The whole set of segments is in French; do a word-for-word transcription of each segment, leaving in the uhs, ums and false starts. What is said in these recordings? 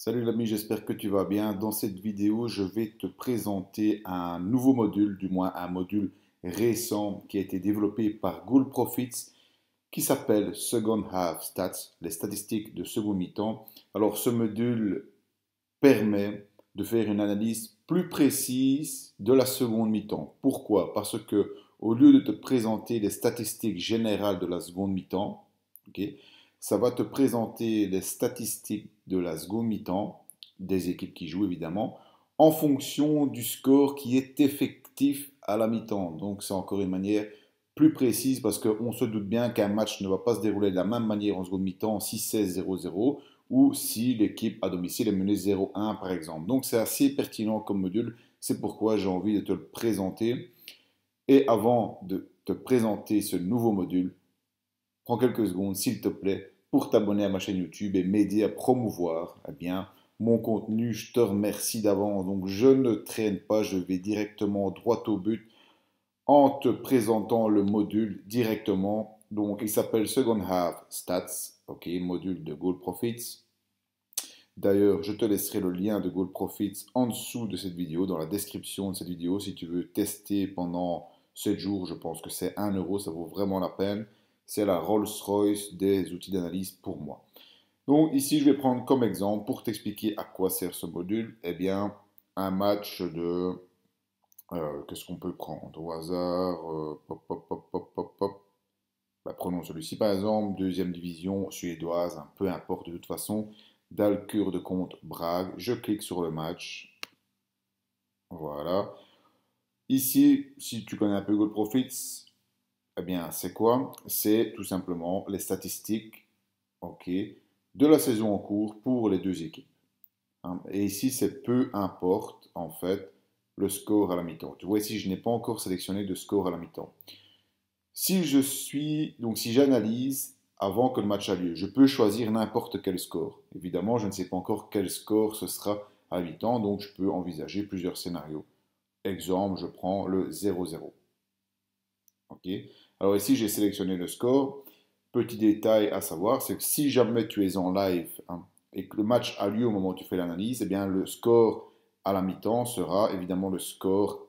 Salut l'ami, j'espère que tu vas bien. Dans cette vidéo, je vais te présenter un nouveau module, du moins un module récent qui a été développé par Goal Profits qui s'appelle Second Half Stats, les statistiques de second mi-temps. Alors ce module permet de faire une analyse plus précise de la seconde mi-temps. Pourquoi? Parce que au lieu de te présenter les statistiques générales de la seconde mi-temps, ok, ça va te présenter les statistiques de la seconde mi-temps, des équipes qui jouent évidemment, en fonction du score qui est effectif à la mi-temps. Donc c'est encore une manière plus précise parce qu'on se doute bien qu'un match ne va pas se dérouler de la même manière en seconde mi-temps, six seize zéro zéro, ou si l'équipe à domicile est menée zéro un par exemple. Donc c'est assez pertinent comme module, c'est pourquoi j'ai envie de te le présenter. Et avant de te présenter ce nouveau module, prends quelques secondes, s'il te plaît, pour t'abonner à ma chaîne YouTube et m'aider à promouvoir eh bien, mon contenu. Je te remercie d'avance. Donc, je ne traîne pas, je vais directement droit au but en te présentant le module directement. Donc, il s'appelle Second Half Stats, ok, module de Goal Profits. D'ailleurs, je te laisserai le lien de Goal Profits en dessous de cette vidéo, dans la description de cette vidéo. Si tu veux tester pendant sept jours, je pense que c'est un euro, ça vaut vraiment la peine. C'est la Rolls-Royce des outils d'analyse pour moi. Donc ici, je vais prendre comme exemple, pour t'expliquer à quoi sert ce module, eh bien, un match de... Euh, Qu'est-ce qu'on peut prendre au hasard euh, pop, pop, pop, pop, pop, pop. Bah, prenons celui-ci, par exemple, deuxième division suédoise, hein, peu importe de toute façon. Dalkurd contre Brague. Je clique sur le match. Voilà. Ici, si tu connais un peu Goal Profits, eh bien, c'est quoi? C'est tout simplement les statistiques okay, de la saison en cours pour les deux équipes. Hein? Et ici, c'est peu importe, en fait, le score à la mi-temps. Tu vois, ici, je n'ai pas encore sélectionné de score à la mi-temps. Si je suis, donc si j'analyse avant que le match a lieu, je peux choisir n'importe quel score. Évidemment, je ne sais pas encore quel score ce sera à la mi-temps, donc je peux envisager plusieurs scénarios. Exemple, je prends le zéro zéro. Ok. Alors ici, j'ai sélectionné le score. Petit détail à savoir, c'est que si jamais tu es en live hein, et que le match a lieu au moment où tu fais l'analyse, eh bien le score à la mi-temps sera évidemment le score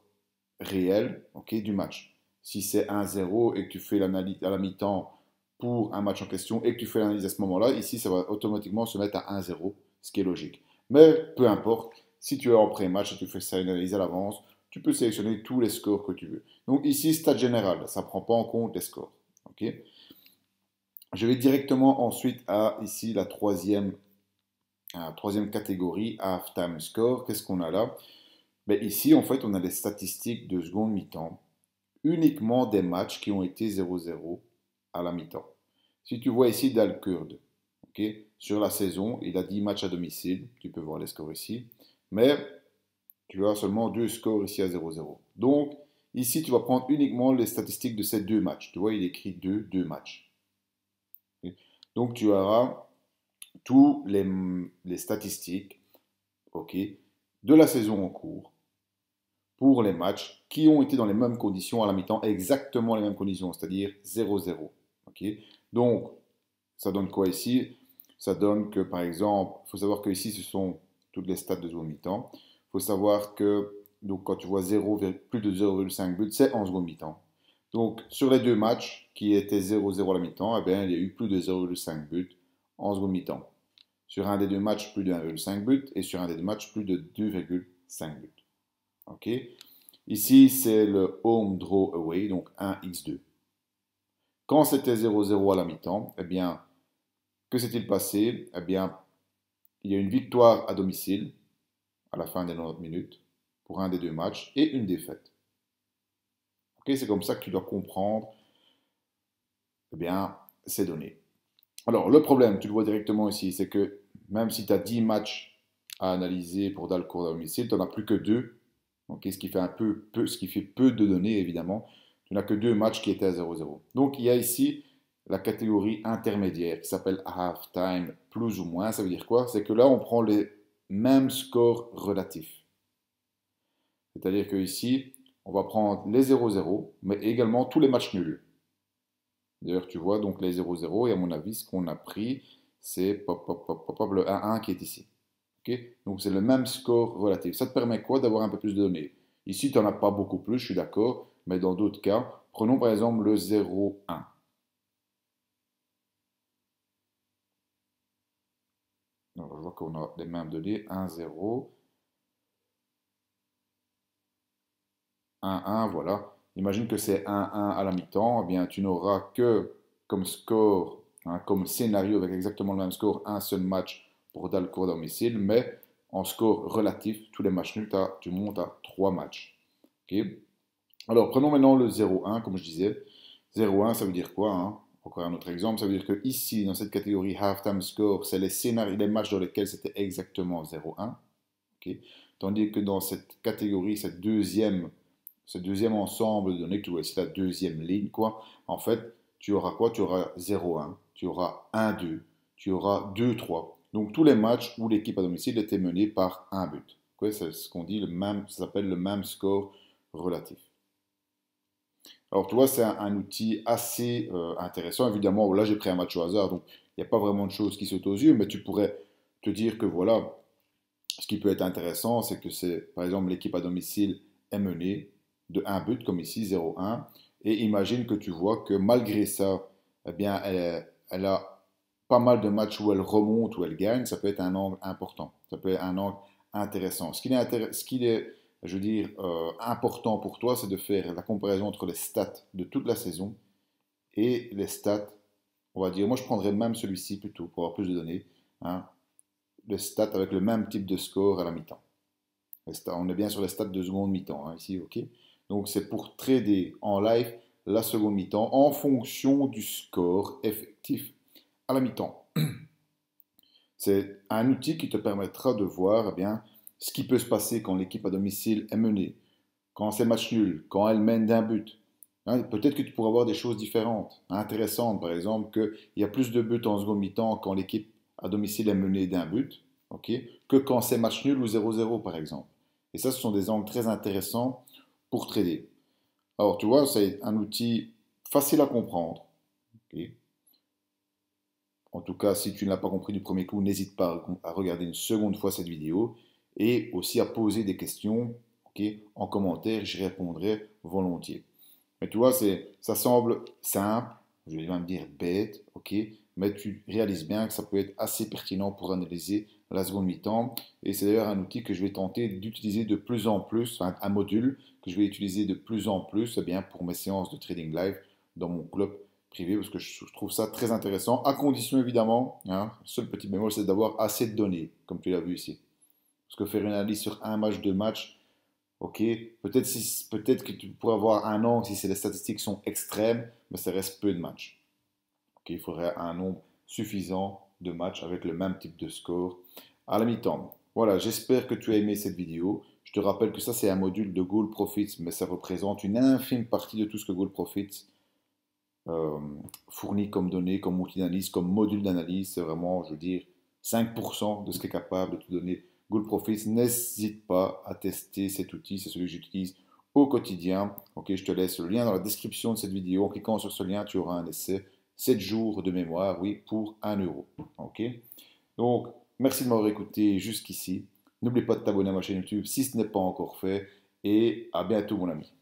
réel okay, du match. Si c'est un zéro et que tu fais l'analyse à la mi-temps pour un match en question et que tu fais l'analyse à ce moment-là, ici, ça va automatiquement se mettre à un zéro, ce qui est logique. Mais peu importe, si tu es en pré-match et tu fais ça une analyse à l'avance, tu peux sélectionner tous les scores que tu veux. Donc ici, stade général, ça ne prend pas en compte les scores. Okay. Je vais directement ensuite à ici la troisième, la troisième catégorie, half-time score. Qu'est-ce qu'on a là? Ben, ici, en fait, on a les statistiques de seconde mi-temps, uniquement des matchs qui ont été zéro zéro à la mi-temps. Si tu vois ici Dalkurd, okay, sur la saison, il a dix matchs à domicile. Tu peux voir les scores ici. Mais... tu as seulement deux scores ici à zéro zéro. Donc, ici, tu vas prendre uniquement les statistiques de ces deux matchs. Tu vois, il écrit deux, deux matchs. Okay. Donc, tu auras tous les, les statistiques okay, de la saison en cours pour les matchs qui ont été dans les mêmes conditions à la mi-temps, exactement les mêmes conditions, c'est-à-dire zéro zéro. Okay. Donc, ça donne quoi ici? Ça donne que, par exemple, il faut savoir que ici, ce sont toutes les stats de zone mi-temps. Il faut savoir que donc, quand tu vois zéro, plus de zéro virgule cinq buts, c'est en seconde mi-temps. Donc, sur les deux matchs qui étaient zéro zéro à la mi-temps, eh bien, il y a eu plus de zéro virgule cinq buts en seconde mi-temps. Sur un des deux matchs, plus de un virgule cinq buts. Et sur un des deux matchs, plus de deux virgule cinq buts. Ok. Ici, c'est le home draw away, donc un par deux. Quand c'était zéro zéro à la mi-temps, eh bien, que s'est-il passé? Eh bien, il y a une victoire à domicile à la fin des quatre-vingt-dix minutes, pour un des deux matchs, et une défaite. Okay, c'est comme ça que tu dois comprendre eh bien, ces données. Alors, le problème, tu le vois directement ici, c'est que même si tu as dix matchs à analyser pour Dalkurd à domicile, tu n'en as plus que deux, okay, ce, qui fait un peu, peu, ce qui fait peu de données, évidemment. Tu n'as que deux matchs qui étaient à zéro zéro. Donc, il y a ici la catégorie intermédiaire, qui s'appelle half-time, plus ou moins. Ça veut dire quoi? C'est que là, on prend les même score relatif. C'est-à-dire que ici, on va prendre les zéro zéro, mais également tous les matchs nuls. D'ailleurs, tu vois, donc les zéro zéro, et à mon avis, ce qu'on a pris, c'est le un un qui est ici. Okay, donc c'est le même score relatif. Ça te permet quoi? D'avoir un peu plus de données. Ici, tu n'en as pas beaucoup plus, je suis d'accord, mais dans d'autres cas, prenons par exemple le zéro virgule un. Alors, je vois qu'on a les mêmes données, un, zéro. un, un, voilà. Imagine que c'est un un à la mi-temps, eh bien tu n'auras que comme score, hein, comme scénario avec exactement le même score, un seul match pour Dalkurd à domicile, mais en score relatif, tous les matchs nuls, tu montes à trois matchs. Okay. Alors prenons maintenant le zéro un, comme je disais. zéro un, ça veut dire quoi hein? Encore un autre exemple, ça veut dire que ici, dans cette catégorie halftime score, c'est les scénarios, les matchs dans lesquels c'était exactement zéro un. Okay. Tandis que dans cette catégorie, cette deuxième, ce deuxième ensemble de données, que tu vois ici la deuxième ligne, quoi, en fait, tu auras quoi? Tu auras zéro un, tu auras un deux, tu auras deux trois. Donc tous les matchs où l'équipe à domicile était menée par un but. Okay, c'est ce qu'on dit, le même, ça s'appelle le même score relatif. Alors tu vois, c'est un, un outil assez euh, intéressant. Évidemment, là j'ai pris un match au hasard, donc il n'y a pas vraiment de choses qui sautent aux yeux, mais tu pourrais te dire que voilà, ce qui peut être intéressant, c'est que c'est, par exemple, l'équipe à domicile est menée de un but, comme ici, zéro un, et imagine que tu vois que malgré ça, eh bien, elle, elle a pas mal de matchs où elle remonte, où elle gagne, ça peut être un angle important, ça peut être un angle intéressant. Ce qu'il est, ce qu'il est, je veux dire, euh, important pour toi, c'est de faire la comparaison entre les stats de toute la saison et les stats, on va dire, moi je prendrais même celui-ci plutôt pour avoir plus de données, hein, les stats avec le même type de score à la mi-temps. On est bien sur les stats de seconde mi-temps, hein, ici, ok. Donc c'est pour trader en live la seconde mi-temps en fonction du score effectif à la mi-temps. C'est un outil qui te permettra de voir eh bien, ce qui peut se passer quand l'équipe à domicile est menée, quand c'est match nul, quand elle mène d'un but. Hein, peut-être que tu pourras voir des choses différentes, hein, intéressantes. Par exemple, qu'il y a plus de buts en seconde mi-temps quand l'équipe à domicile est menée d'un but, okay, que quand c'est match nul ou zéro zéro, par exemple. Et ça, ce sont des angles très intéressants pour trader. Alors, tu vois, c'est un outil facile à comprendre. Okay. En tout cas, si tu ne l'as pas compris du premier coup, n'hésite pas à regarder une seconde fois cette vidéo et aussi à poser des questions, okay, en commentaire, j'y répondrai volontiers. Mais tu vois, ça semble simple, je vais même dire bête, okay, mais tu réalises bien que ça peut être assez pertinent pour analyser la seconde mi-temps. Et c'est d'ailleurs un outil que je vais tenter d'utiliser de plus en plus, un, un module que je vais utiliser de plus en plus eh bien, pour mes séances de trading live dans mon club privé, parce que je trouve ça très intéressant, à condition évidemment, hein, seul petit bémol, c'est d'avoir assez de données, comme tu l'as vu ici. Parce que faire une analyse sur un match, deux matchs, ok, peut-être si, peut-être que tu pourras avoir un angle si les statistiques sont extrêmes, mais ça reste peu de matchs. Okay, il faudrait un nombre suffisant de matchs avec le même type de score à la mi-temps. Voilà, j'espère que tu as aimé cette vidéo. Je te rappelle que ça, c'est un module de Goal Profits, mais ça représente une infime partie de tout ce que Goal Profits Euh, fourni comme données, comme outil d'analyse, comme module d'analyse. C'est vraiment, je veux dire, cinq pour cent de ce qu'est capable de te donner Goal Profits. N'hésite pas à tester cet outil, c'est celui que j'utilise au quotidien. Ok, je te laisse le lien dans la description de cette vidéo. En cliquant sur ce lien, tu auras un essai sept jours de mémoire, oui, pour un euro. Ok, donc merci de m'avoir écouté jusqu'ici. N'oublie pas de t'abonner à ma chaîne YouTube si ce n'est pas encore fait. Et à bientôt, mon ami.